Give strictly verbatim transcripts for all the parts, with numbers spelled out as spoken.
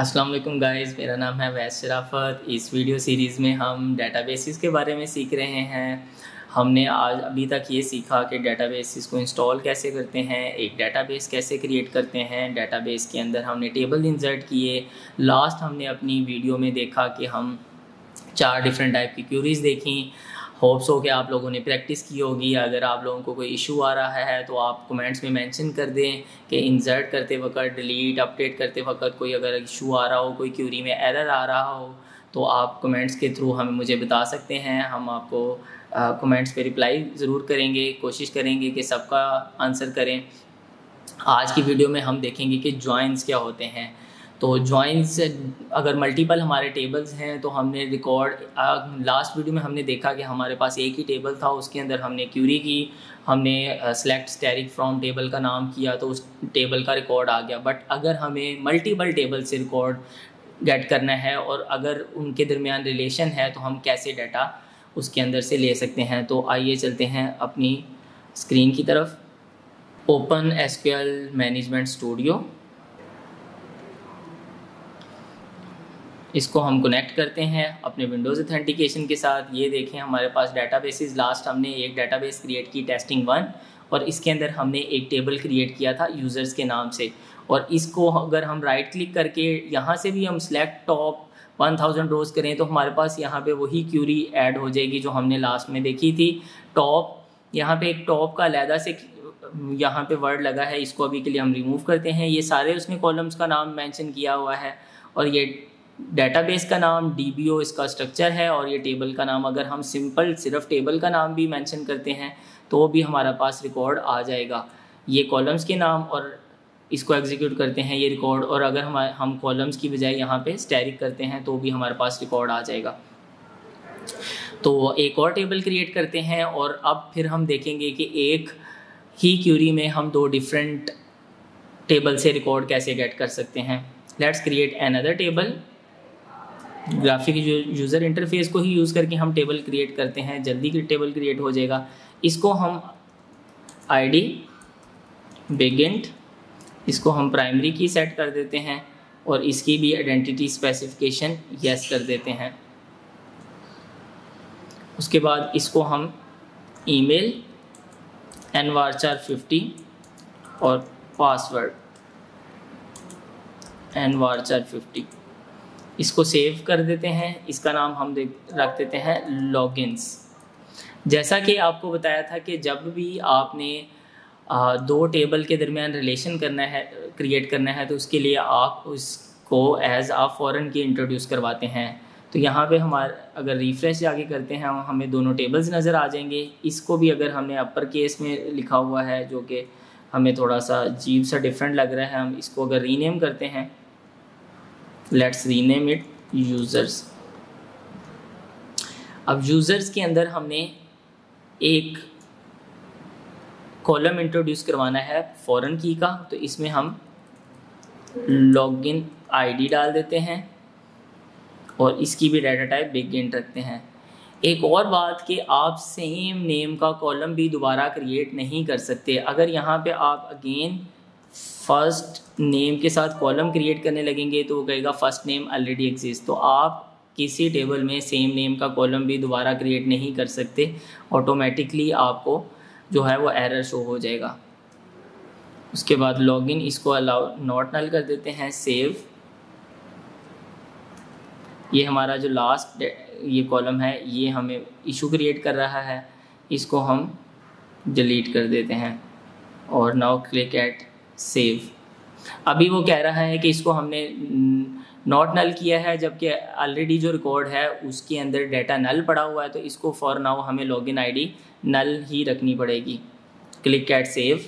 अस्सलाम वालेकुम गाइज़, मेरा नाम है वैस शराफत। इस वीडियो सीरीज़ में हम डेटाबेसेस के बारे में सीख रहे हैं। हमने आज अभी तक ये सीखा कि डेटाबेसेस को इंस्टॉल कैसे करते हैं, एक डेटाबेस कैसे क्रिएट करते हैं, डेटाबेस के अंदर हमने टेबल इंसर्ट किए। लास्ट हमने अपनी वीडियो में देखा कि हम चार डिफरेंट टाइप की क्यूरीज़ देखी। होप्स हो कि आप लोगों ने प्रैक्टिस की होगी। अगर आप लोगों को कोई इशू आ रहा है तो आप कमेंट्स में मेंशन कर दें कि इंसर्ट करते वक्त, डिलीट, अपडेट करते वक्त कोई अगर इशू आ रहा हो, कोई क्यूरी में एरर आ रहा हो तो आप कमेंट्स के थ्रू हमें मुझे बता सकते हैं। हम आपको कमेंट्स पे रिप्लाई ज़रूर करेंगे, कोशिश करेंगे कि सबका आंसर करें। आज की वीडियो में हम देखेंगे कि जॉइंस क्या होते हैं। तो जॉइंस, अगर मल्टीपल हमारे टेबल्स हैं तो हमने रिकॉर्ड लास्ट वीडियो में हमने देखा कि हमारे पास एक ही टेबल था, उसके अंदर हमने क्यूरी की, हमने सेलेक्ट स्टेरिक फ्रॉम टेबल का नाम किया तो उस टेबल का रिकॉर्ड आ गया। बट अगर हमें मल्टीपल टेबल से रिकॉर्ड गेट करना है और अगर उनके दरमियान रिलेशन है तो हम कैसे डाटा उसके अंदर से ले सकते हैं। तो आइए चलते हैं अपनी स्क्रीन की तरफ। ओपन एसक्यूएल मैनेजमेंट स्टूडियो, इसको हम कनेक्ट करते हैं अपने विंडोज़ ऑथेंटिकेशन के साथ। ये देखें हमारे पास डेटाबेसेस, लास्ट हमने एक डेटाबेस क्रिएट की टेस्टिंग वन, और इसके अंदर हमने एक टेबल क्रिएट किया था यूज़र्स के नाम से। और इसको अगर हम राइट क्लिक करके यहाँ से भी हम select top one thousand rows करें तो हमारे पास यहाँ पे वही क्यूरी ऐड हो जाएगी जो हमने लास्ट में देखी थी। टॉप, यहाँ पे एक टॉप का अलहदा से यहाँ पे वर्ड लगा है, इसको अभी के लिए हम रिमूव करते हैं। ये सारे उसने कॉलम्स का नाम मैंशन किया हुआ है और ये डेटाबेस का नाम, डीबीओ इसका स्ट्रक्चर है, और ये टेबल का नाम। अगर हम सिंपल सिर्फ टेबल का नाम भी मेंशन करते हैं तो वो भी हमारा पास रिकॉर्ड आ जाएगा। ये कॉलम्स के नाम, और इसको एग्जीक्यूट करते हैं ये रिकॉर्ड। और अगर हम हम कॉलम्स की बजाय यहाँ पे स्टैरिक करते हैं तो भी हमारे पास रिकॉर्ड आ जाएगा। तो एक और टेबल क्रिएट करते हैं और अब फिर हम देखेंगे कि एक ही क्यूरी में हम दो डिफरेंट टेबल से रिकॉर्ड कैसे गेट कर सकते हैं। Let's create another table. Graphic user interface को ही यूज़ करके हम टेबल क्रिएट करते हैं, जल्दी की टेबल क्रिएट हो जाएगा। इसको हम आईडी बिगिंट, इसको हम प्राइमरी की सेट कर देते हैं और इसकी भी आइडेंटिटी स्पेसिफिकेशन यस कर देते हैं। उसके बाद इसको हम ईमेल, एनवारचार फिफ्टी और पासवर्ड एनवारचार फिफ्टी, इसको सेव कर देते हैं। इसका नाम हम दे रख देते हैं लॉगिन्स। जैसा कि आपको बताया था कि जब भी आपने आ, दो टेबल के दरमियान रिलेशन करना है, क्रिएट करना है, तो उसके लिए आप उसको as a foreign key introduce करवाते हैं। तो यहाँ पे हमारे अगर रिफ्रेश आगे करते हैं हमें दोनों टेबल्स नज़र आ जाएंगे। इसको भी अगर हमने अपर केस में लिखा हुआ है जो कि हमें थोड़ा सा अजीब सा डिफरेंट लग रहा है, हम इसको अगर रीनेम करते हैं, लेट्स रीनेम इट यूज़र्स। अब यूज़र्स के अंदर हमने एक कॉलम इंट्रोड्यूस करवाना है फॉरेन की का, तो इसमें हम लॉगिन आईडी डाल देते हैं और इसकी भी डाटा टाइप बिगिन रखते हैं। एक और बात कि आप सेम नेम का कॉलम भी दोबारा क्रिएट नहीं कर सकते। अगर यहाँ पे आप अगेन फर्स्ट नेम के साथ कॉलम क्रिएट करने लगेंगे तो वो कहेगा फर्स्ट नेम ऑलरेडी एग्जिस्ट। तो आप किसी टेबल में सेम नेम का कॉलम भी दोबारा क्रिएट नहीं कर सकते, ऑटोमेटिकली आपको जो है वो एरर शो हो जाएगा। उसके बाद लॉगिन, इसको अलाउ नॉट नल कर देते हैं, सेव। ये हमारा जो लास्ट ये कॉलम है ये हमें इशू क्रिएट कर रहा है, इसको हम डिलीट कर देते हैं और नाउ क्लिक एट सेव। अभी वो कह रहा है कि इसको हमने नॉट नल किया है जबकि ऑलरेडी जो रिकॉर्ड है उसके अंदर डाटा नल पड़ा हुआ है, तो इसको फॉर नाउ हमें लॉगिन आईडी नल ही रखनी पड़ेगी। क्लिक एट सेव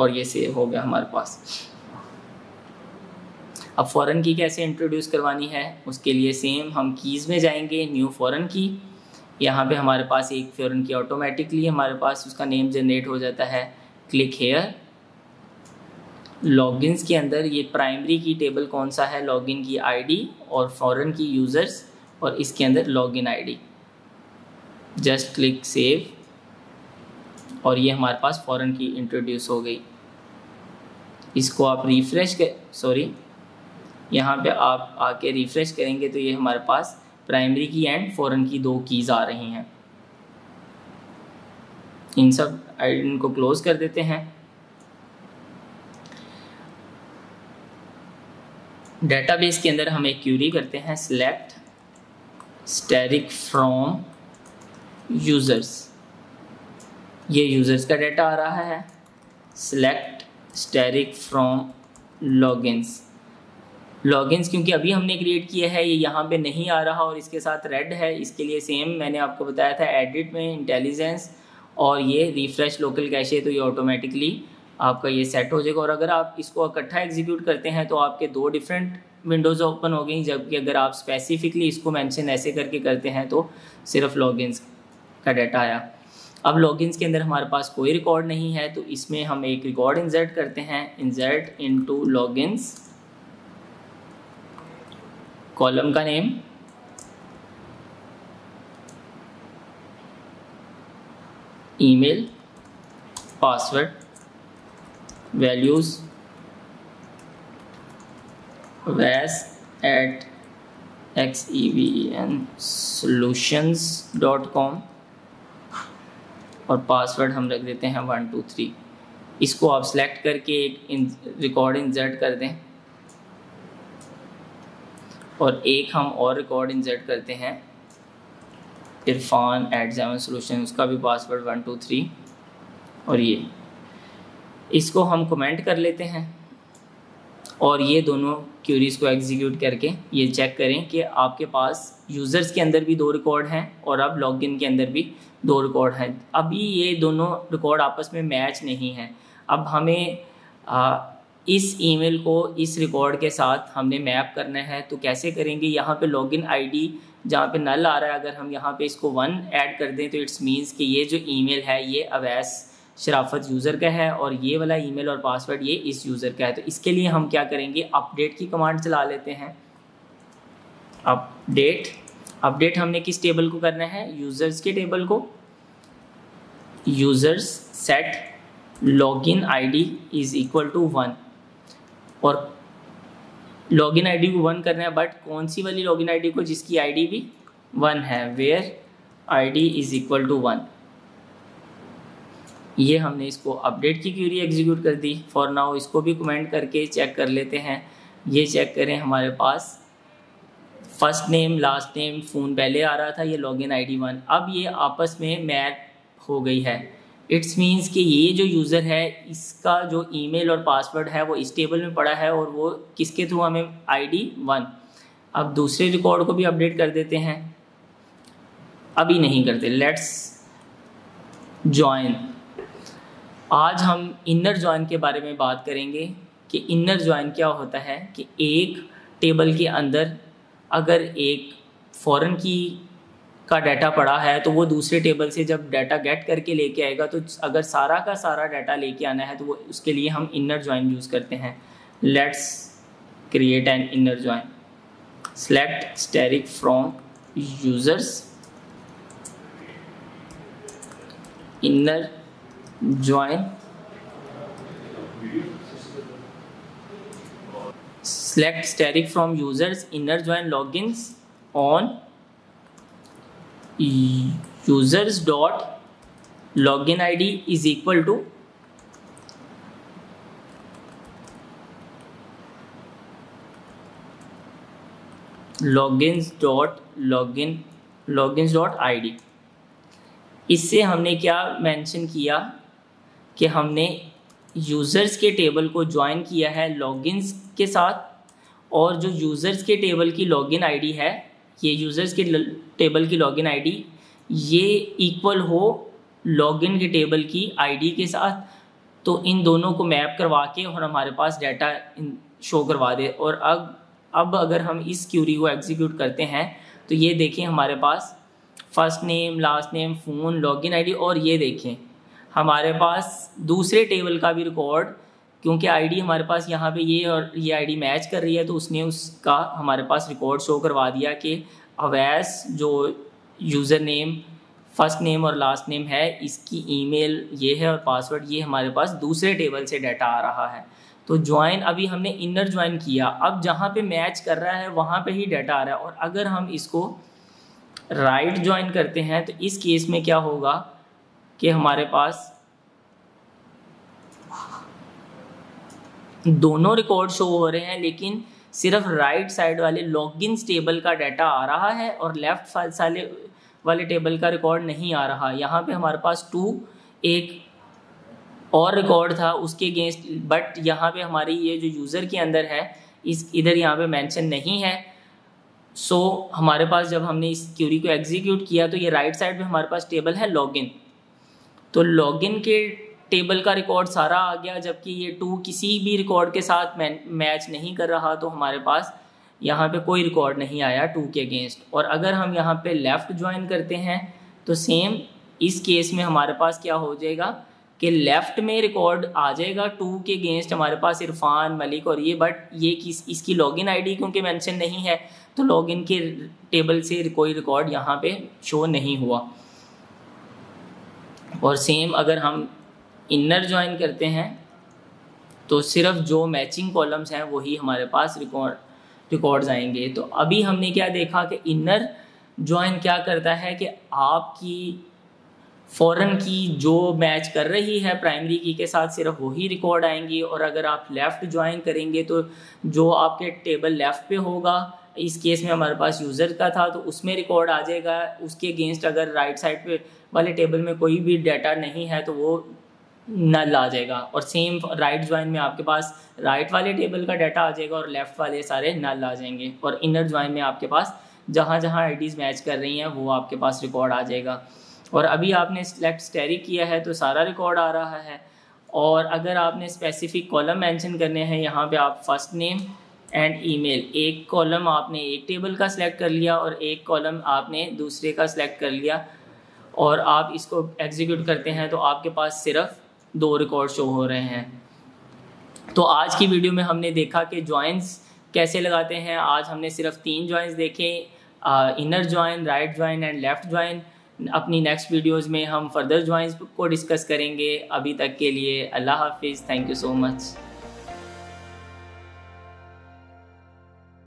और ये सेव हो गया हमारे पास। अब फॉरेन की कैसे इंट्रोड्यूस करवानी है, उसके लिए सेम हम कीज़ में जाएंगे, न्यू फॉरेन की। यहाँ पे हमारे पास एक फॉरेन की ऑटोमेटिकली हमारे पास उसका नेम जनरेट हो जाता है। Click here. लॉगिन्स के अंदर ये प्राइमरी की टेबल कौन सा है, लॉगिन की आईडी और फॉरेन की यूज़र्स, और इसके अंदर login ID. Just click save और ये हमारे पास फॉरेन की इंट्रोड्यूस हो गई। इसको आप रिफ्रेश कर सॉरी यहाँ पे आप आके रिफ्रेश करेंगे तो ये हमारे पास primary key and foreign key दो कीज़ आ रही हैं। इन सब आइटम को क्लोज कर देते हैं। डेटाबेस के अंदर हम एक क्यूरी करते हैं, सिलेक्ट स्टैटिक फ्रॉम यूजर्स, ये यूजर्स का डाटा आ रहा है। Select static from logins, logins क्योंकि अभी हमने क्रिएट किया है ये यहाँ पे नहीं आ रहा और इसके साथ रेड है, इसके लिए सेम मैंने आपको बताया था एडिट में इंटेलिजेंस और ये रिफ्रेश लोकल कैशे, तो ये ऑटोमेटिकली आपका ये सेट हो जाएगा। और अगर आप इसको इकट्ठा एग्जीक्यूट करते हैं तो आपके दो डिफरेंट विंडोज़ ओपन हो गई, जबकि अगर आप स्पेसिफिकली इसको मेंशन ऐसे करके करते हैं तो सिर्फ लॉगिन्स का डाटा आया। अब लॉगिन्स के अंदर हमारे पास कोई रिकॉर्ड नहीं है तो इसमें हम एक रिकॉर्ड इंसर्ट करते हैं, इंसर्ट इनटू लॉगिन्स, कॉलम का name, email, password, values, Wais at X E V N solutions dot com और पासवर्ड हम रख देते हैं वन टू थ्री। इसको आप सेलेक्ट करके एक रिकॉर्ड इंसर्ट कर दें और एक हम और रिकॉर्ड इंसर्ट करते हैं, इरफान एट ज़ेवन सोल्यूशन, उसका भी पासवर्ड वन टू थ्री, और ये इसको हम कमेंट कर लेते हैं और ये दोनों क्यूरीज को एग्जीक्यूट करके ये चेक करें कि आपके पास यूज़र्स के अंदर भी दो रिकॉर्ड हैं और अब लॉगिन के अंदर भी दो रिकॉर्ड हैं। अभी ये दोनों रिकॉर्ड आपस में मैच नहीं हैं। अब हमें आ, इस ईमेल को इस रिकॉर्ड के साथ हमने मैप करना है तो कैसे करेंगे। यहाँ पे लॉगिन आईडी जहाँ पे नल आ रहा है, अगर हम यहाँ पे इसको वन ऐड कर दें तो इट्स मीन्स कि ये जो ईमेल है ये अवैस शराफत यूज़र का है और ये वाला ईमेल और पासवर्ड ये इस यूज़र का है। तो इसके लिए हम क्या करेंगे, अपडेट की कमांड चला लेते हैं। अपडेट, अपडेट हमने किस टेबल को करना है, यूज़र्स के टेबल को। Users set login ID is equal to one, और लॉगिन आईडी को वन करना है बट कौन सी वाली लॉगिन आईडी को, जिसकी आईडी भी वन है, where ID is equal to one. ये हमने इसको अपडेट की क्यूरी एग्जीक्यूट कर दी। फॉर नाउ इसको भी कमेंट करके चेक कर लेते हैं। ये चेक करें, हमारे पास first name, last name, phone पहले आ रहा था, ये लॉगिन आईडी वन, अब ये आपस में मैप हो गई है। इट्स मींस कि ये जो यूज़र है इसका जो ईमेल और पासवर्ड है वो इस टेबल में पड़ा है और वो किसके थ्रू, हमें आईडी वन। अब दूसरे रिकॉर्ड को भी अपडेट कर देते हैं, अभी नहीं करते, लेट्स जॉइन। आज हम इनर जॉइन के बारे में बात करेंगे कि इनर जॉइन क्या होता है, कि एक टेबल के अंदर अगर एक फॉरेन की का डाटा पड़ा है तो वो दूसरे टेबल से जब डाटा गेट करके लेके आएगा तो अगर सारा का सारा डाटा लेके आना है तो वो उसके लिए हम इनर जॉइन यूज़ करते हैं। Let's create an inner join, select static from users, inner join, select static from users, inner join logins on users dot login id is equal to logins dot login logins dot id। इससे हमने क्या mention किया कि हमने users के table को join किया है लॉगिन्स के साथ, और जो यूज़र्स के टेबल की लॉगिन आईडी है, ये यूज़र्स के टेबल की लॉगिन आईडी ये इक्वल हो लॉगिन के टेबल की आईडी के साथ, तो इन दोनों को मैप करवा के और हमारे पास डाटा शो करवा दे। और अब अब अगर हम इस क्यूरी को एग्जीक्यूट करते हैं तो ये देखें हमारे पास first name, last name, phone, login ID, और ये देखें हमारे पास दूसरे टेबल का भी रिकॉर्ड, क्योंकि आईडी हमारे पास यहाँ पे ये और ये आईडी मैच कर रही है तो उसने उसका हमारे पास रिकॉर्ड शो करवा दिया कि अवैस जो यूज़र नेम, फर्स्ट नेम और लास्ट नेम है, इसकी ईमेल ये है और पासवर्ड ये हमारे पास दूसरे टेबल से डाटा आ रहा है। तो ज्वाइन अभी हमने इनर ज्वाइन किया, अब जहाँ पे मैच कर रहा है वहाँ पे ही डाटा आ रहा है। और अगर हम इसको राइट right ज्वाइन करते हैं तो इस केस में क्या होगा कि हमारे पास दोनों रिकॉर्ड शो हो रहे हैं, लेकिन सिर्फ राइट right साइड वाले लॉगिन्स टेबल का डाटा आ रहा है और लेफ्ट साइड वाले टेबल का रिकॉर्ड नहीं आ रहा। यहाँ पे हमारे पास टू एक और रिकॉर्ड था उसके अगेंस्ट, बट यहाँ पे हमारी ये जो यूज़र के अंदर है इस इधर यहाँ पे मेंशन नहीं है। सो so, हमारे पास जब हमने इस क्यूरी को एग्जीक्यूट किया तो ये राइट साइड पे हमारे पास टेबल है लॉगिन, तो लॉगिन के टेबल का रिकॉर्ड सारा आ गया, जबकि ये टू किसी भी रिकॉर्ड के साथ मैच नहीं कर रहा, तो हमारे पास यहाँ पे कोई रिकॉर्ड नहीं आया टू के अगेंस्ट। और अगर हम यहाँ पे लेफ़्ट ज्वाइन करते हैं तो सेम इस केस में हमारे पास क्या हो जाएगा कि लेफ़्ट में रिकॉर्ड आ जाएगा टू के अगेंस्ट हमारे पास इरफान मलिक और ये, बट ये किस इसकी लॉगिन आईडी क्योंकि मेंशन नहीं है तो लॉगिन के टेबल से कोई रिकॉर्ड यहाँ पे शो नहीं हुआ। और सेम अगर हम इनर ज्वाइन करते हैं तो सिर्फ जो मैचिंग कॉलम्स हैं वही हमारे पास रिकॉर्ड रिकॉर्ड्स आएंगे। तो अभी हमने क्या देखा कि इनर ज्वाइन क्या करता है कि आपकी फॉरेन की जो मैच कर रही है प्राइमरी की के साथ सिर्फ वही रिकॉर्ड आएंगी, और अगर आप लेफ़्ट ज्वाइन करेंगे तो जो आपके टेबल लेफ़्ट पे होगा, इस केस में हमारे पास यूज़र का था तो उसमें रिकॉर्ड आ जाएगा, उसके अगेंस्ट अगर राइट साइड पे वाले टेबल में कोई भी डाटा नहीं है तो वो नल आ जाएगा। और सेम राइट ज्वाइन में आपके पास राइट वाले टेबल का डाटा आ जाएगा और लेफ़्ट वाले सारे नल आ जाएंगे। और इनर ज्वाइन में आपके पास जहाँ जहाँ आई डीज़ मैच कर रही हैं वो आपके पास रिकॉर्ड आ जाएगा। और अभी आपने सेलेक्ट स्टेरिक किया है तो सारा रिकॉर्ड आ रहा है। और अगर आपने स्पेसिफिक कॉलम मेंशन करने हैं, यहाँ पे आप फर्स्ट नेम एंड ईमेल, एक कॉलम आपने एक टेबल का सिलेक्ट कर लिया और एक कॉलम आपने दूसरे का सिलेक्ट कर लिया, और आप इसको एग्जीक्यूट करते हैं तो आपके पास सिर्फ दो रिकॉर्ड शो हो रहे हैं। तो आज की वीडियो में हमने देखा कि जॉइंस कैसे लगाते हैं। आज हमने सिर्फ तीन जॉइंस देखे, inner join, right join and left join. अपनी नेक्स्ट वीडियोज़ में हम फर्दर जॉइंस को डिस्कस करेंगे। अभी तक के लिए अल्लाह हाफिज़, थैंक यू सो मच।